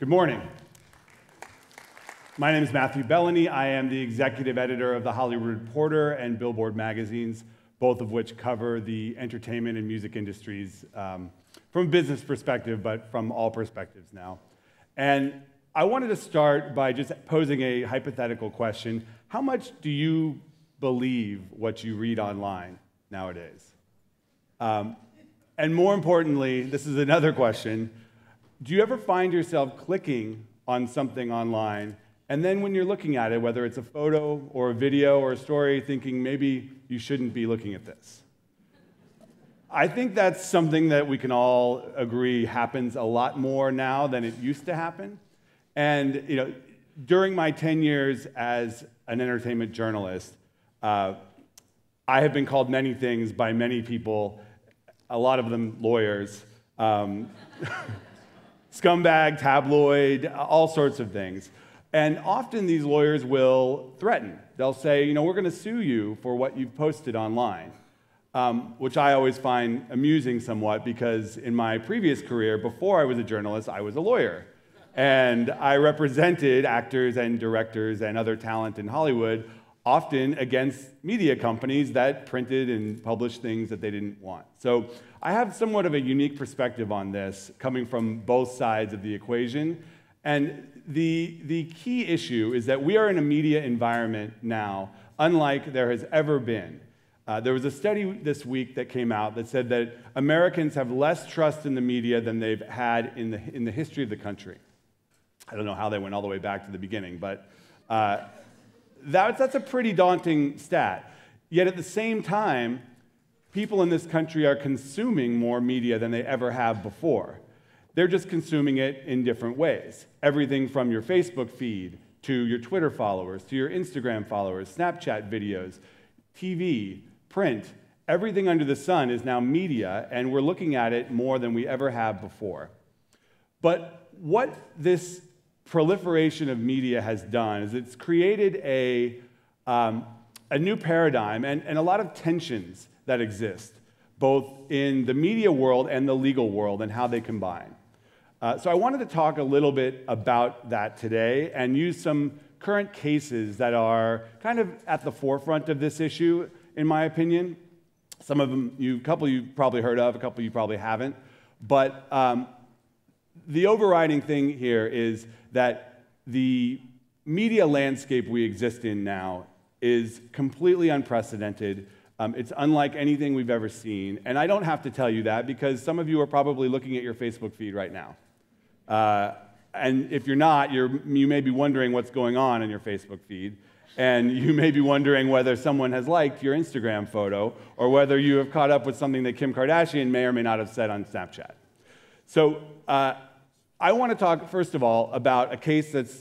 Good morning. My name is Matthew Belloni. I am the executive editor of The Hollywood Reporter and Billboard magazines, both of which cover the entertainment and music industries from a business perspective, but from all perspectives now. And I wanted to start by just posing a hypothetical question. How much do you believe what you read online nowadays? And more importantly, this is another question, do you ever find yourself clicking on something online, and then when you're looking at it, whether it's a photo or a video or a story, thinking maybe you shouldn't be looking at this? I think that's something that we can all agree happens a lot more now than it used to happen. And you know, during my 10 years as an entertainment journalist, I have been called many things by many people, a lot of them lawyers, scumbag, tabloid, all sorts of things. And often these lawyers will threaten. They'll say, you know, we're going to sue you for what you've posted online. Which I always find amusing somewhat, because in my previous career, before I was a journalist, I was a lawyer. And I represented actors and directors and other talent in Hollywood, often against media companies that printed and published things that they didn't want. So I have somewhat of a unique perspective on this, coming from both sides of the equation. And the key issue is that we are in a media environment now, unlike there has ever been. There was a study this week that came out that said that Americans have less trust in the media than they've had in the history of the country. I don't know how they went all the way back to the beginning, but that's a pretty daunting stat. Yet at the same time, people in this country are consuming more media than they ever have before. They're just consuming it in different ways. Everything from your Facebook feed to your Twitter followers, to your Instagram followers, Snapchat videos, TV, print, everything under the sun is now media, and we're looking at it more than we ever have before. But what this proliferation of media has done is it's created a new paradigm and a lot of tensions that exist, both in the media world and the legal world and how they combine. So I wanted to talk a little bit about that today and use some current cases that are kind of at the forefront of this issue, in my opinion. Some of them, a couple you probably heard of, a couple you probably haven't. But the overriding thing here is that the media landscape we exist in now is completely unprecedented. It's unlike anything we've ever seen. And I don't have to tell you that, because some of you are probably looking at your Facebook feed right now. And if you're not, you may be wondering what's going on in your Facebook feed, and you may be wondering whether someone has liked your Instagram photo or whether you have caught up with something that Kim Kardashian may or may not have said on Snapchat. So I want to talk, first of all, about a case that's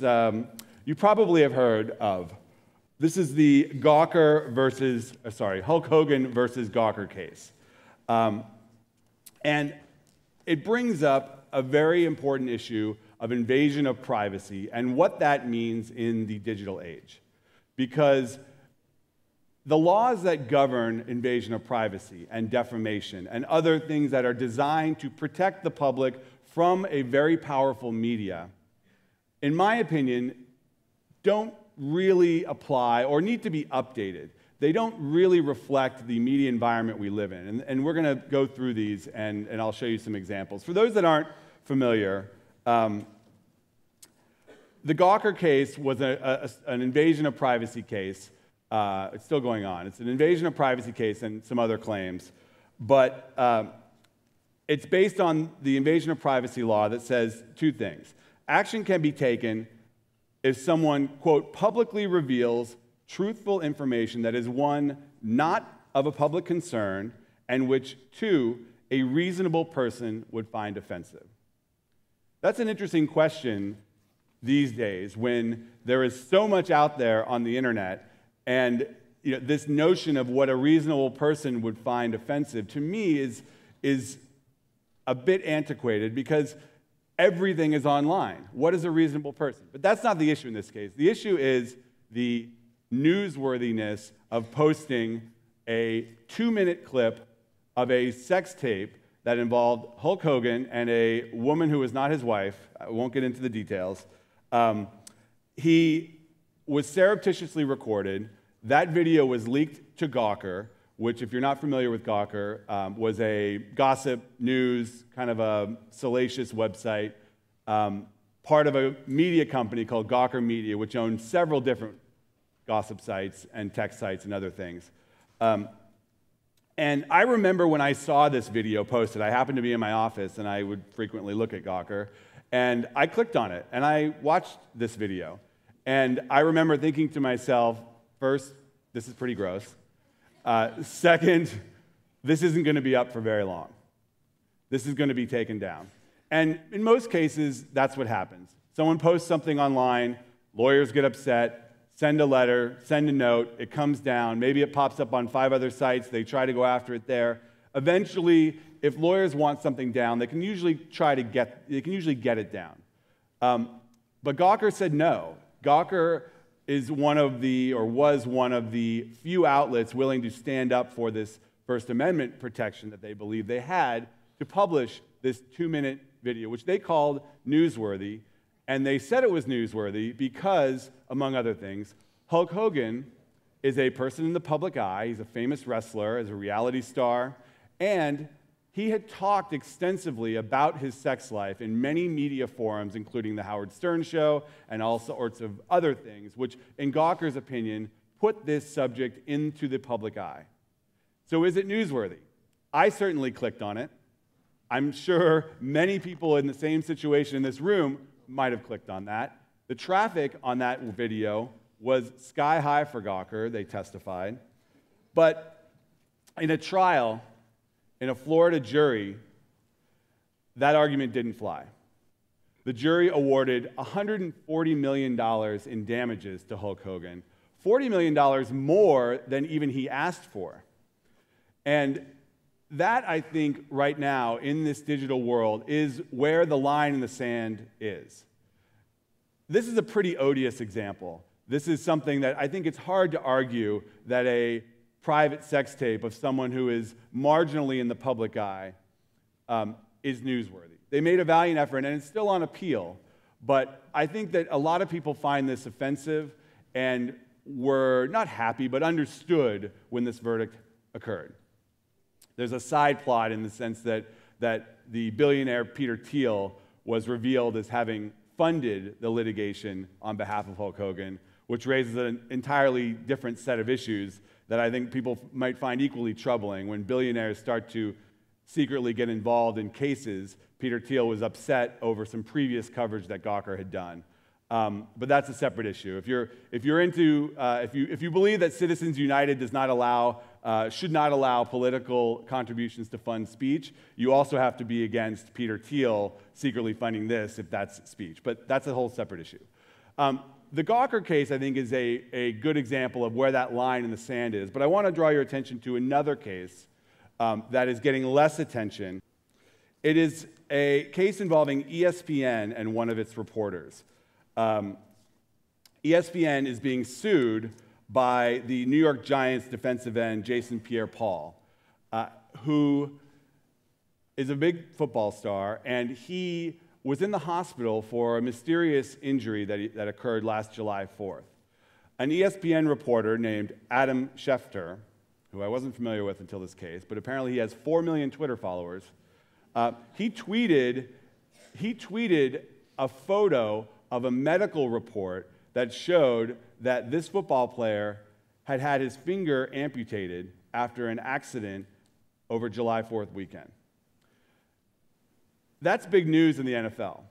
you probably have heard of. This is the Hulk Hogan versus Gawker case. And it brings up a very important issue of invasion of privacy and what that means in the digital age. Because the laws that govern invasion of privacy and defamation and other things that are designed to protect the public from a very powerful media, in my opinion, don't really apply or need to be updated. They don't really reflect the media environment we live in. And we're gonna go through these and I'll show you some examples. For those that aren't familiar, the Gawker case was an invasion of privacy case. It's still going on. It's an invasion of privacy case and some other claims. But it's based on the invasion of privacy law that says two things. Action can be taken if someone, quote, publicly reveals truthful information that is, one, not of a public concern, and which, two, a reasonable person would find offensive. That's an interesting question these days when there is so much out there on the internet, and you know, this notion of what a reasonable person would find offensive, to me, is a bit antiquated, because everything is online. What is a reasonable person? But that's not the issue in this case. The issue is the newsworthiness of posting a 2-minute clip of a sex tape that involved Hulk Hogan and a woman who was not his wife. I won't get into the details. He was surreptitiously recorded. That video was leaked to Gawker, which, if you're not familiar with Gawker, was a gossip, news, kind of a salacious website, part of a media company called Gawker Media, which owned several different gossip sites and tech sites and other things. And I remember when I saw this video posted, I happened to be in my office, and I would frequently look at Gawker, and I clicked on it, and I watched this video. And I remember thinking to myself, first, this is pretty gross. Second, this isn't going to be up for very long. This is going to be taken down. And in most cases, that's what happens. Someone posts something online, lawyers get upset, send a letter, send a note, it comes down, maybe it pops up on 5 other sites, they try to go after it there. Eventually, if lawyers want something down, they can usually get it down. But Gawker said no. Gawker is one of the, or was one of the few outlets willing to stand up for this First Amendment protection that they believed they had to publish this 2-minute video, which they called newsworthy. And they said it was newsworthy because, among other things, Hulk Hogan is a person in the public eye. He's a famous wrestler, is a reality star, and he had talked extensively about his sex life in many media forums, including the Howard Stern Show and all sorts of other things, which, in Gawker's opinion, put this subject into the public eye. So is it newsworthy? I certainly clicked on it. I'm sure many people in the same situation in this room might have clicked on that. The traffic on that video was sky high for Gawker, they testified. But in a trial, in a Florida jury, that argument didn't fly. The jury awarded $140 million in damages to Hulk Hogan, $40 million more than even he asked for. And that, I think, right now, in this digital world, is where the line in the sand is. This is a pretty odious example. This is something that I think it's hard to argue that a private sex tape of someone who is marginally in the public eye is newsworthy. They made a valiant effort, and it's still on appeal, but I think that a lot of people find this offensive and were not happy, but understood when this verdict occurred. There's a side plot in the sense that the billionaire Peter Thiel was revealed as having funded the litigation on behalf of Hulk Hogan, which raises an entirely different set of issues that I think people might find equally troubling. When billionaires start to secretly get involved in cases, Peter Thiel was upset over some previous coverage that Gawker had done. But that's a separate issue. If you believe that Citizens United should not allow political contributions to fund speech, you also have to be against Peter Thiel secretly funding this if that's speech. But that's a whole separate issue. The Gawker case, I think, is a good example of where that line in the sand is. But I want to draw your attention to another case that is getting less attention. It is a case involving ESPN and one of its reporters. ESPN is being sued by the New York Giants defensive end, Jason Pierre-Paul, who is a big football star, and he was in the hospital for a mysterious injury that occurred last July 4th. An ESPN reporter named Adam Schefter, who I wasn't familiar with until this case, but apparently he has 4 million Twitter followers, he tweeted a photo of a medical report that showed that this football player had had his finger amputated after an accident over July 4th weekend. That's big news in the NFL.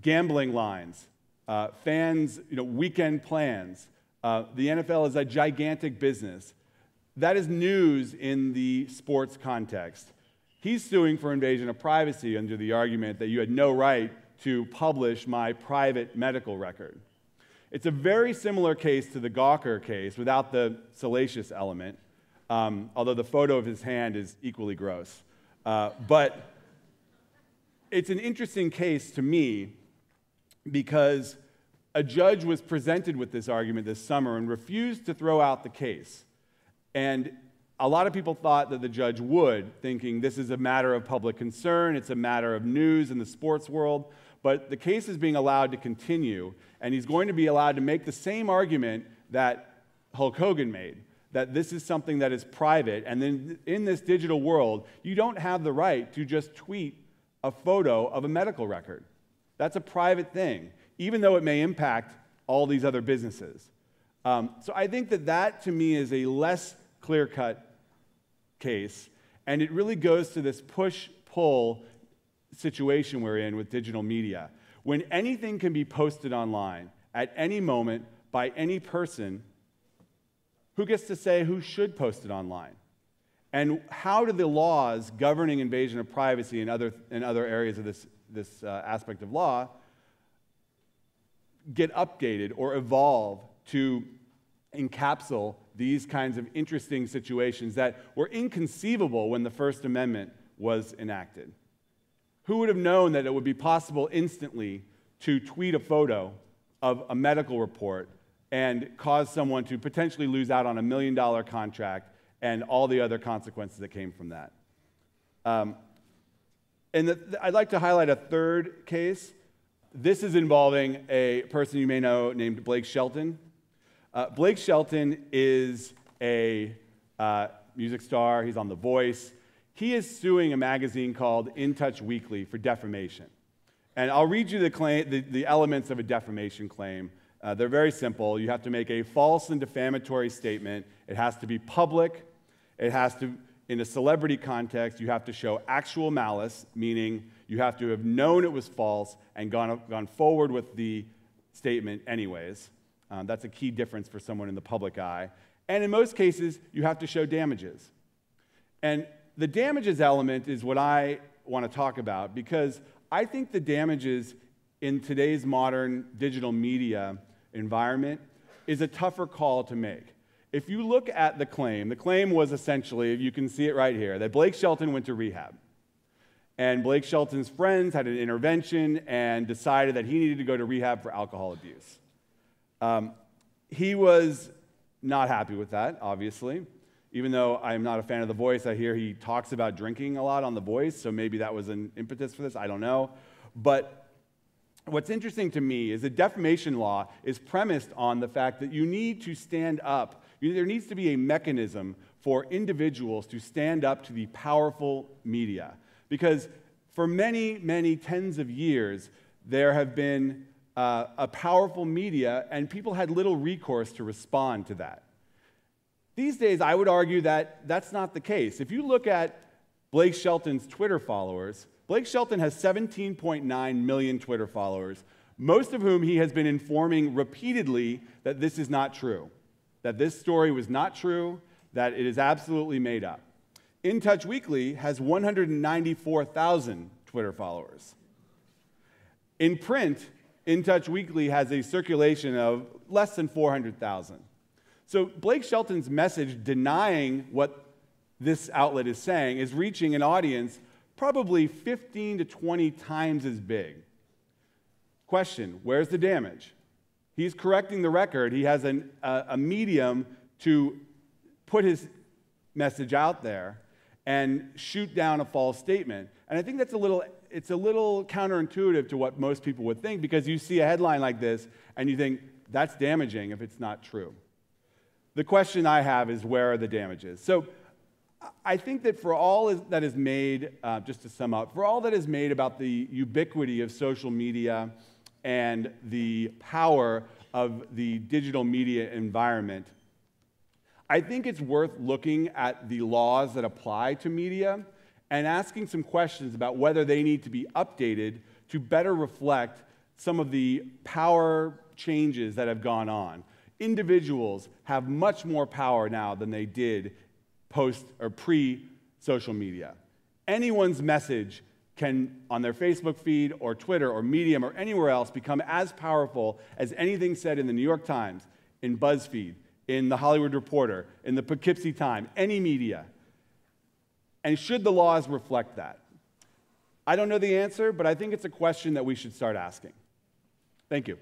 Gambling lines, fans, weekend plans. The NFL is a gigantic business. That is news in the sports context. He's suing for invasion of privacy under the argument that you had no right to publish my private medical record. It's a very similar case to the Gawker case without the salacious element, although the photo of his hand is equally gross. But it's an interesting case to me because a judge was presented with this argument this summer and refused to throw out the case. And A lot of people thought that the judge would, thinking this is a matter of public concern, it's a matter of news in the sports world, but the case is being allowed to continue, and he's going to be allowed to make the same argument that Hulk Hogan made, that this is something that is private, and then in this digital world, you don't have the right to just tweet a photo of a medical record. That's a private thing, even though it may impact all these other businesses. So I think that that, to me, is a less clear-cut case, and it really goes to this push-pull situation we're in with digital media. When anything can be posted online at any moment by any person, who gets to say who should post it online? And how do the laws governing invasion of privacy and other areas of this aspect of law get updated or evolve to encapsulate these kinds of interesting situations that were inconceivable when the First Amendment was enacted? Who would have known that it would be possible instantly to tweet a photo of a medical report and cause someone to potentially lose out on $1 million contract and all the other consequences that came from that? I'd like to highlight a third case. This is involving a person you may know named Blake Shelton. Blake Shelton is a music star. He's on The Voice. He is suing a magazine called In Touch Weekly for defamation. And I'll read you the elements of a defamation claim. They're very simple. You have to make a false and defamatory statement. It has to be public. It has to, in a celebrity context, you have to show actual malice, meaning you have to have known it was false and gone forward with the statement anyways. That's a key difference for someone in the public eye. And in most cases, you have to show damages. And the damages element is what I want to talk about, because I think the damages in today's modern digital media environment is a tougher call to make. If you look at the claim was essentially, you can see it right here, that Blake Shelton went to rehab. And Blake Shelton's friends had an intervention and decided that he needed to go to rehab for alcohol abuse. He was not happy with that, obviously. Even though I'm not a fan of The Voice, I hear he talks about drinking a lot on The Voice, so maybe that was an impetus for this, I don't know. But what's interesting to me is the defamation law is premised on the fact that you need to stand up. There needs to be a mechanism for individuals to stand up to the powerful media. Because for many, many tens of years, there have been a powerful media, and people had little recourse to respond to that. These days, I would argue that that's not the case. If you look at Blake Shelton's Twitter followers, Blake Shelton has 17.9 million Twitter followers, most of whom he has been informing repeatedly that this is not true, that this story was not true, that it is absolutely made up. In Touch Weekly has 194,000 Twitter followers. In print, In Touch Weekly has a circulation of less than 400,000. So Blake Shelton's message denying what this outlet is saying is reaching an audience probably 15 to 20 times as big. Question, where's the damage? He's correcting the record. He has a medium to put his message out there and shoot down a false statement. And I think that's it's a little counterintuitive to what most people would think, because you see a headline like this and you think, that's damaging if it's not true. The question I have is, where are the damages? So I think that for all that is made, just to sum up, for all that is made about the ubiquity of social media and the power of the digital media environment, I think it's worth looking at the laws that apply to media and asking some questions about whether they need to be updated to better reflect some of the power changes that have gone on. Individuals have much more power now than they did post or pre-social media. Anyone's message can, on their Facebook feed or Twitter or Medium or anywhere else, become as powerful as anything said in the New York Times, in BuzzFeed, in The Hollywood Reporter, in the Poughkeepsie Times, any media. And should the laws reflect that? I don't know the answer, but I think it's a question that we should start asking. Thank you.